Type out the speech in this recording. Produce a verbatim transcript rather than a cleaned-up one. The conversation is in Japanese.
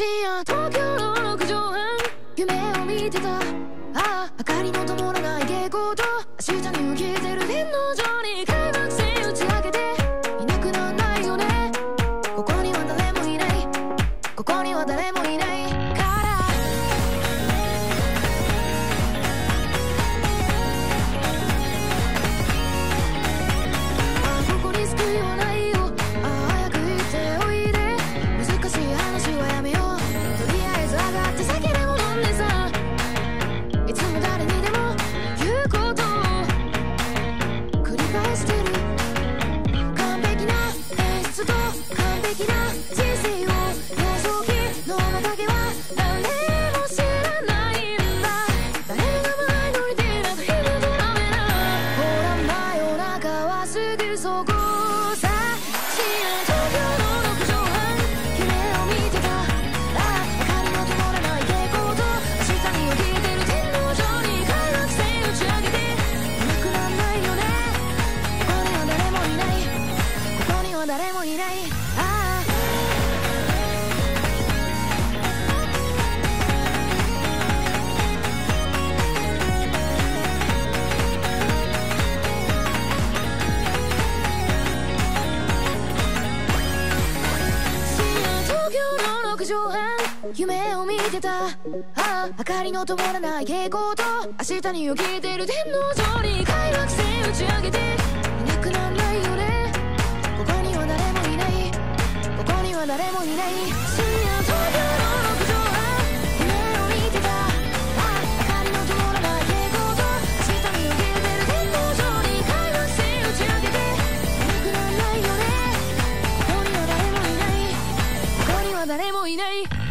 深夜東京のろく畳半夢を見てた。ああ明かりの灯らない蛍光灯、明日に浮き出る天皇城に開幕戦打ち明けていなくならないよね。ここには誰もいない、ここには誰もいないから。ああここに救いはないよ。夢を見てた。ああ明かりの灯らない蛍光灯、明日に起きてる天皇城に開幕戦打ち上げていなくならないよね。ここには誰もいない、ここには誰もいない。誰もいない。